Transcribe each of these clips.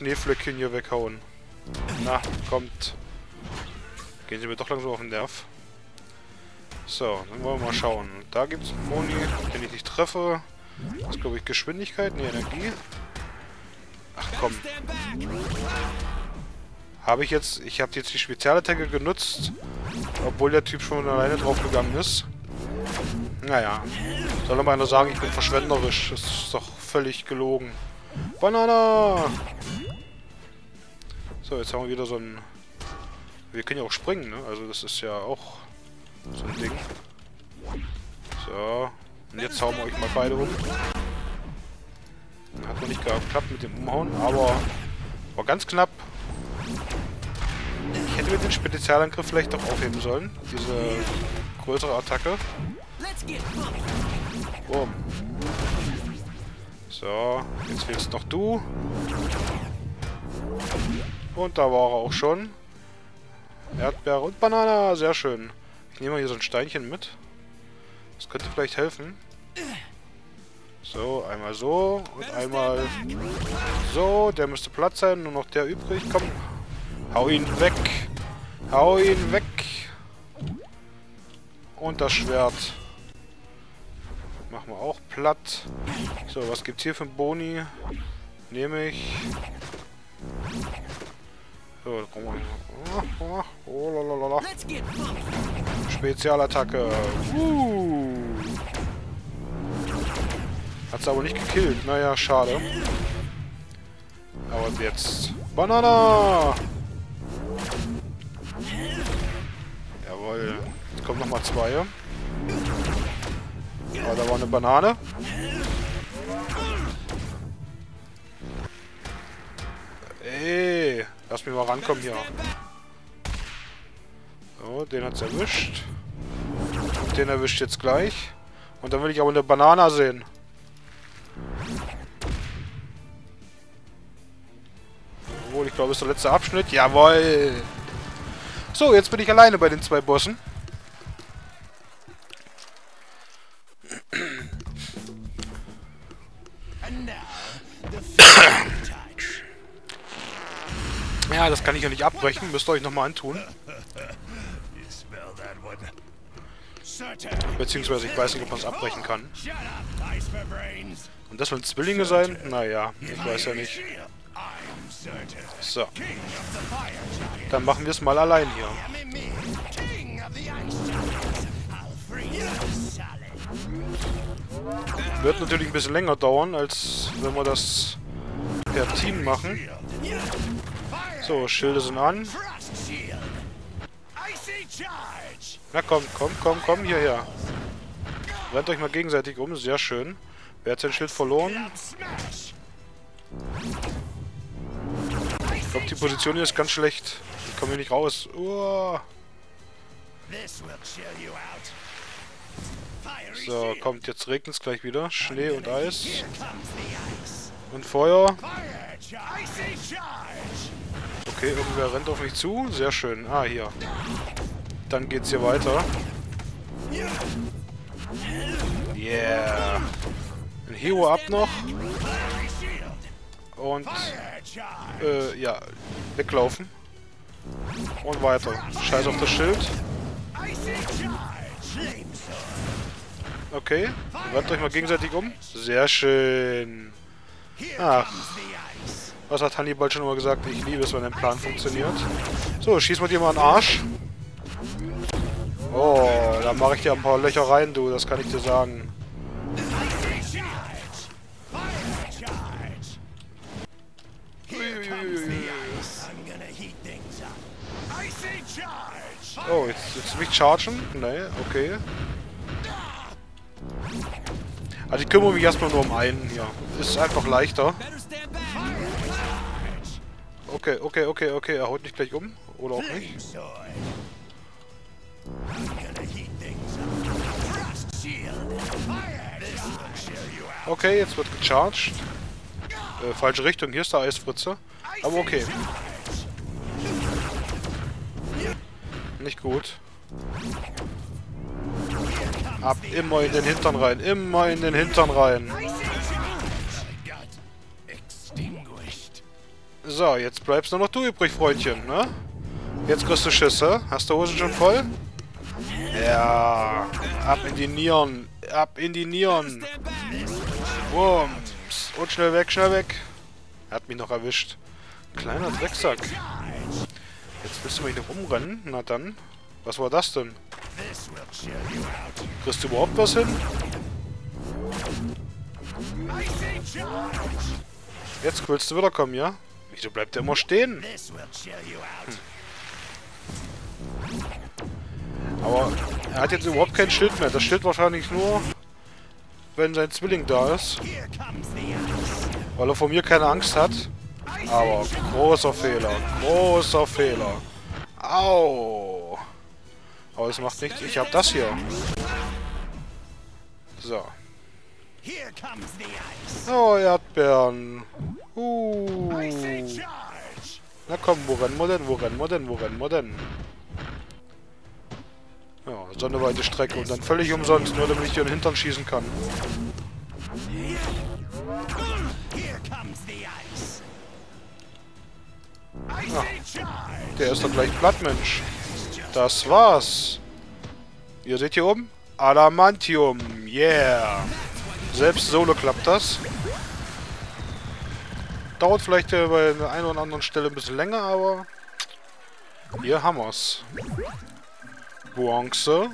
Schneeflöckchen hier weghauen. Na, kommt. Gehen sie mir doch langsam auf den Nerv. So, dann wollen wir mal schauen. Da gibt es einen Moni, den ich nicht treffe. Das ist, glaube ich, Geschwindigkeit, ne, Energie. Ach komm. Ich habe jetzt die Spezialattacke genutzt, obwohl der Typ schon alleine draufgegangen ist. Naja, soll doch mal einer sagen, ich bin verschwenderisch. Das ist doch völlig gelogen. Banana! So, jetzt haben wir wieder so ein... Wir können ja auch springen, ne? Also das ist ja auch so ein Ding. So, und jetzt hauen wir euch mal beide um. Hat noch nicht geklappt mit dem Umhauen, aber war ganz knapp. Ich hätte mir den Spezialangriff vielleicht doch aufheben sollen. Diese größere Attacke. Oh. So, jetzt fehlst noch du. Und da war er auch schon. Erdbeere und Banane, sehr schön. Ich nehme mal hier so ein Steinchen mit. Das könnte vielleicht helfen. So, einmal so und einmal so. Der müsste platt sein, nur noch der übrig. Komm, hau ihn weg. Hau ihn weg. Und das Schwert. Machen wir auch platt. So, was gibt's hier für einen Boni? Nehme ich. So, komm mal. Oh, lalalala. Spezialattacke. Hat's aber nicht gekillt. Naja, schade. Aber jetzt. Banana! Jawohl. Jetzt kommen nochmal zwei. Aber da war eine Banane. Ey, lass mich mal rankommen hier. So, den hat's erwischt. Den erwischt jetzt gleich. Und dann will ich aber eine Banane sehen. Obwohl, ich glaube, ist der letzte Abschnitt. Jawohl! So, jetzt bin ich alleine bei den zwei Bossen. Ja, das kann ich ja nicht abbrechen. Müsst ihr euch nochmal antun. Beziehungsweise ich weiß nicht, ob man es abbrechen kann. Und das sollen Zwillinge sein? Naja, ich weiß ja nicht. So. Dann machen wir es mal allein hier. Wird natürlich ein bisschen länger dauern, als wenn wir das per Team machen. So, Schilde sind an. Na komm, komm, komm, komm hierher. Rennt euch mal gegenseitig um, sehr schön. Wer hat sein Schild verloren? Ich glaube, die Position hier ist ganz schlecht. Ich komme hier nicht raus. So, kommt, jetzt regnet es gleich wieder. Schnee und Eis. Und Feuer. Okay, irgendwer rennt auf mich zu. Sehr schön. Ah, hier. Dann geht's hier weiter. Yeah. Ein Hero ab noch. Und, ja, weglaufen. Und weiter. Scheiß auf das Schild. Okay, wendet euch mal gegenseitig um. Sehr schön. Ach. Was hat Hannibal schon immer gesagt? Ich liebe es, wenn ein Plan funktioniert. So, schieß mal dir mal einen Arsch. Oh, da mache ich dir ein paar Löcher rein, du. Das kann ich dir sagen. Oh, jetzt mich chargen? Nee, okay. Also ich kümmere mich erstmal nur um einen hier. Ist einfach leichter. Okay, okay, okay, okay. Er haut nicht gleich um. Oder auch nicht. Okay, jetzt wird gecharged. Falsche Richtung. Hier ist der Eisfritze. Aber okay. Nicht gut. Ab, immer in den Hintern rein. Immer in den Hintern rein. So, jetzt bleibst nur noch du übrig, Freundchen, ne? Jetzt kriegst du Schüsse. Hast du Hosen schon voll? Ja. Ab in die Nieren. Ab in die Nieren. Wumms. Und schnell weg, schnell weg. Er hat mich noch erwischt. Kleiner Drecksack. Jetzt willst du mich noch rumrennen? Na dann. Was war das denn? Kriegst du überhaupt was hin? Jetzt willst du wiederkommen, ja? Wieso bleibt der immer stehen? Aber er hat jetzt überhaupt kein Schild mehr. Das Schild wahrscheinlich nur, wenn sein Zwilling da ist. Weil er von mir keine Angst hat. Aber großer Fehler. Großer Fehler. Au! Aber es macht nichts. Ich hab das hier. So. Oh, Erdbeeren. Na komm, wo rennen wir denn? Wo rennen wir denn? Wo rennen wir denn? Ja, so eine weite Strecke und dann völlig umsonst, nur damit ich dir in den Hintern schießen kann. Ach, der ist doch gleich platt, Mensch. Das war's. Ihr seht hier oben? Adamantium. Yeah. Selbst solo klappt das. Dauert vielleicht bei der einen oder anderen Stelle ein bisschen länger, aber hier haben wir's. Bronze.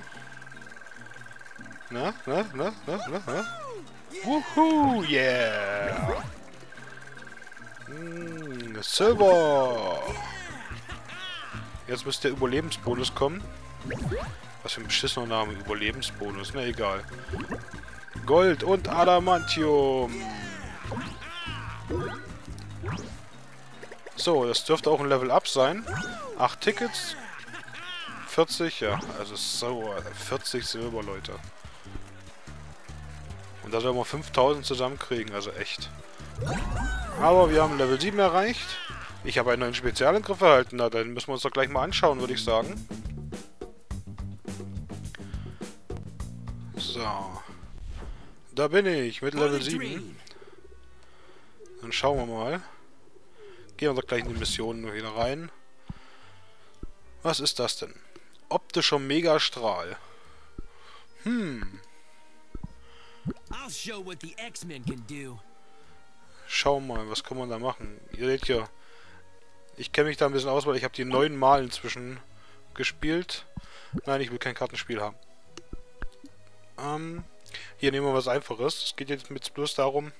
Ne? Wuhu, yeah! Silber! Jetzt müsste der Überlebensbonus kommen. Was für ein beschissener Name, Überlebensbonus, ne, egal. Gold und Adamantium! So, das dürfte auch ein Level-Up sein. 8 Tickets. 40, ja, also so 40 Silber, Leute. Und da sollen wir 5000 zusammenkriegen, also echt. Aber wir haben Level 7 erreicht. Ich habe einen neuen Spezialangriff erhalten, na, den müssen wir uns doch gleich mal anschauen, würde ich sagen. So. Da bin ich, mit Level 7. Dann schauen wir mal. Gehen wir doch gleich in die Mission nur wieder rein. Was ist das denn? Optischer Megastrahl. Schau mal, was kann man da machen? Ihr seht hier. Ich kenne mich da ein bisschen aus, weil ich habe die 9 Mal inzwischen gespielt. Nein, ich will kein Kartenspiel haben. Hier nehmen wir was Einfaches. Es geht jetzt mit bloß darum,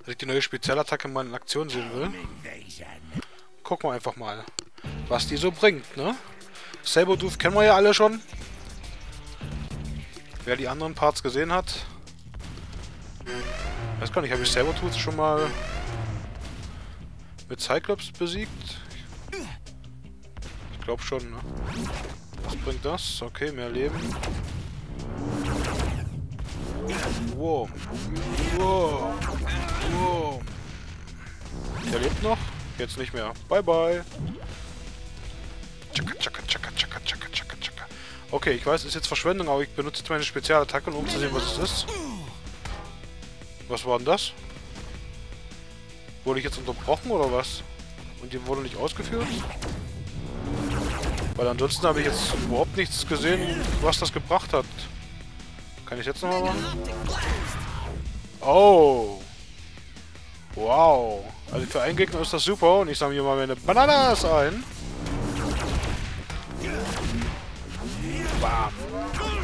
dass ich die neue Spezialattacke mal in Aktion sehen will. Gucken wir einfach mal, was die so bringt, ne? Sabertooth kennen wir ja alle schon. Wer die anderen Parts gesehen hat. Weiß gar nicht, habe ich Sabertooth schon mal mit Cyclops besiegt? Ich glaube schon, ne? Was bringt das? Okay, mehr Leben. Wow. Wow. Wow. Der lebt noch? Jetzt nicht mehr. Bye bye. Okay, ich weiß, ist jetzt Verschwendung, aber ich benutze jetzt meine Spezialattacken, um zu sehen, was es ist. Was war denn das? Wurde ich jetzt unterbrochen oder was? Und die wurde nicht ausgeführt? Weil ansonsten habe ich jetzt überhaupt nichts gesehen, was das gebracht hat. Kann ich jetzt nochmal machen? Oh! Wow! Also für einen Gegner ist das super und ich sammle hier mal meine Bananas ein. Bam.